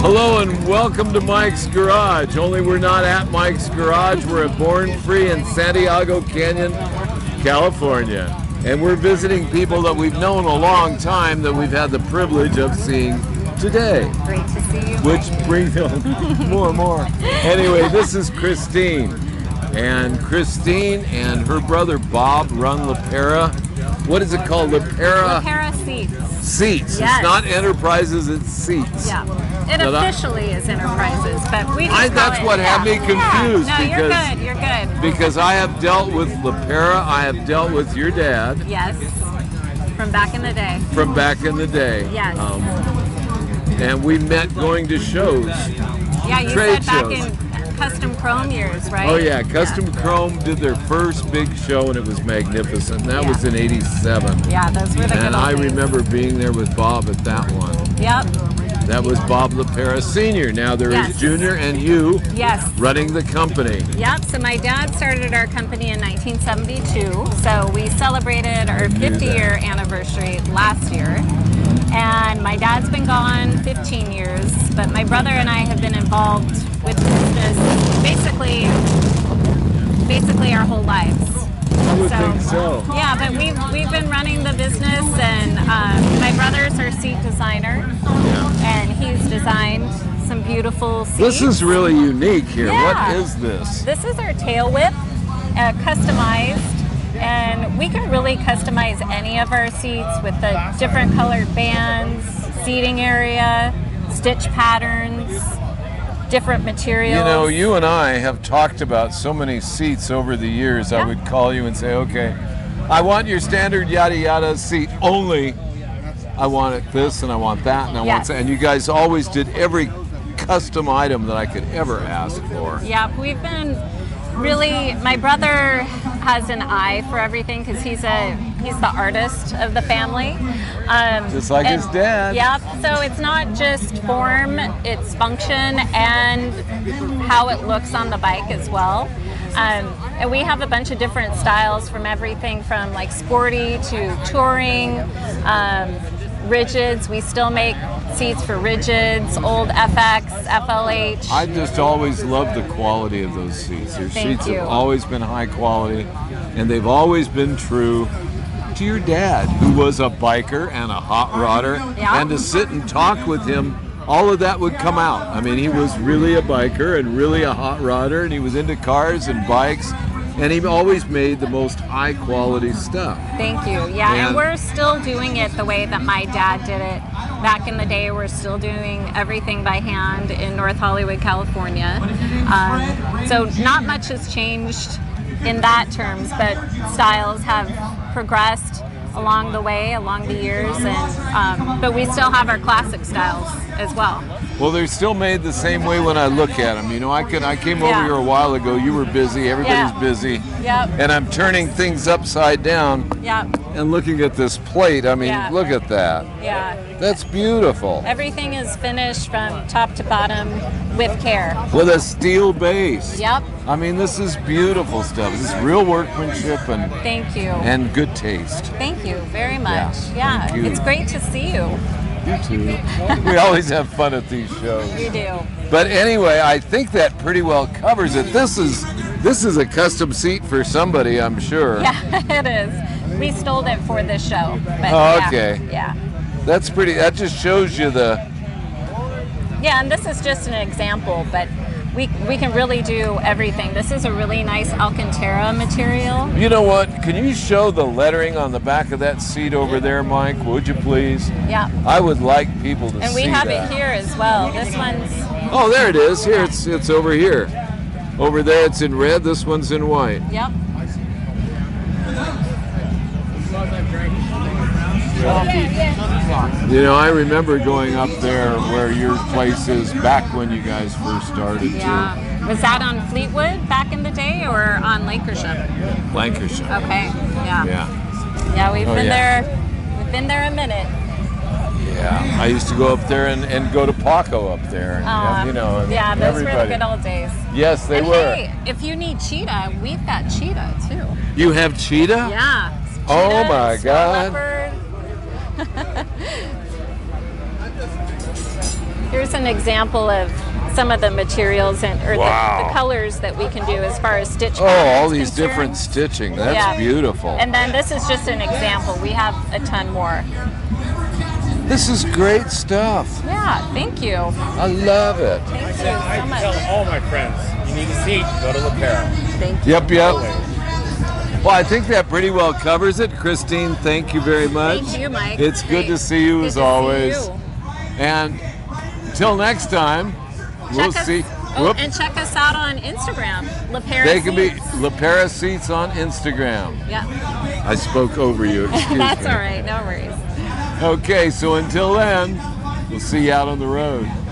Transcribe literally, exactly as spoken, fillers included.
Hello and welcome to Mike's Garage, only we're not at Mike's Garage, we're at Born Free in Santiago Canyon, California. And we're visiting people that we've known a long time that we've had the privilege of seeing today. Great to see you. Which brings more and more. Anyway, this is Christine. And Christine and her brother Bob run LePera. What is it called? LePera? LePera Seats. Seats. Yes. It's not Enterprises, it's Seats. Yeah. It but officially I, is Enterprises, but we just I, That's what it, had yeah. me confused. Yeah. No, you're because, good, you're good. Because I have dealt with LePera, I have dealt with your dad. Yes, from back in the day. From back in the day. Yes. Um, and we met going to shows. Yeah, you trade said back shows. in Custom Chrome years, right? Oh yeah, Custom yeah. Chrome did their first big show and it was magnificent. That yeah. was in eighty-seven. Yeah, those were the and good And I days. remember being there with Bob at that one. Yep. That was Bob LePera Senior Now there yes. is Junior and you yes. running the company. Yep, so my dad started our company in nineteen seventy-two. So we celebrated our fifty year anniversary last year. And my dad's been gone fifteen years, but my brother and I have been involved with business basically, basically our whole lives. I would so, think so. Yeah, but we've, we've been running the business, and um, my brother's our seat designer, yeah. and he's designed some beautiful seats. This is really unique here. Yeah. What is this? This is our tail whip, uh, customized, and we can really customize any of our seats with the different colored bands, seating area, stitch patterns. Different materials. You know, you and I have talked about so many seats over the years. Yeah. I would call you and say, okay, I want your standard yada yada seat only. I want it this and I want that and I yes. want that. And you guys always did every custom item that I could ever ask for. Yeah, we've been really, my brother has an eye for everything because he's a he's the artist of the family. Um, just like and, his dad. Yep, so it's not just form, it's function and how it looks on the bike as well. Um, and we have a bunch of different styles from everything from like sporty to touring, um, rigids. We still make seats for rigids, old F X, F L H. I just always love the quality of those seats. Your Thank seats you. have always been high quality and they've always been true to your dad, who was a biker and a hot rodder. Yeah. And to sit and talk with him, all of that would come out. I mean, he was really a biker and really a hot rodder and he was into cars and bikes. And he always made the most high quality stuff. Thank you. Yeah, and, and we're still doing it the way that my dad did it. Back in the day, we're still doing everything by hand in North Hollywood, California. Um, so not much has changed in that terms, but styles have progressed along the way, along the years, and um, but we still have our classic styles as well. Well, they're still made the same way when I look at them. You know, I could I came over yeah. here a while ago. You were busy. Everybody's yeah. busy. Yep. And I'm turning things upside down. Yep. And looking at this plate. I mean, yeah. look at that. Yeah. That's beautiful. Everything is finished from top to bottom with care. With a steel base. Yep. I mean, this is beautiful stuff. This is real workmanship and thank you and good taste. Thank you. Thank you very much. Yeah, yeah. It's great to see you. You too. We always have fun at these shows. We do. But anyway, I think that pretty well covers it. This is this is a custom seat for somebody, I'm sure. Yeah, it is. We stole it for this show. But oh, okay. Yeah, yeah. That's pretty. That just shows you the. Yeah, and this is just an example, but. We, we can really do everything. This is a really nice Alcantara material. You know what? Can you show the lettering on the back of that seat over there, Mike? Would you please? Yeah. I would like people to see that. And we have it here as well. This one's... Oh, there it is. Here, it's, it's over here. Over there, it's in red. This one's in white. Yep. You know, I remember going up there where your place is back when you guys first started. Yeah. Too. Was that on Fleetwood back in the day or on Lankershim? Lankershim. Okay. Yeah. Yeah. Yeah, we've oh, been yeah. there. We've been there a minute. Yeah. I used to go up there and, and go to Paco up there. And, uh, you know. And yeah, those everybody. were the good old days. Yes, they and were. Hey, if you need Cheetah, we've got Cheetah too. You have Cheetah? Yeah. Cheetah, oh my God. Leopard. Here's an example of some of the materials and or wow. the, the colors that we can do as far as stitch. Oh, all these concerned. different stitching. That's yeah. beautiful. And then this is just an example. We have a ton more. This is great stuff. Yeah, thank you. I love it. Thank I you said, so I much. tell all my friends, you need a seat, go to LePera. Thank you. Yep, yep. Well, I think that pretty well covers it. Christine, thank you very much. Thank you, Mike. It's Great. good to see you good as always. You. And until next time, check we'll us, see. Oh, and check us out on Instagram, LePera They can Seats. be LePera Seats on Instagram. Yeah. I spoke over you. Excuse That's me. all right. No worries. Okay, so until then, we'll see you out on the road.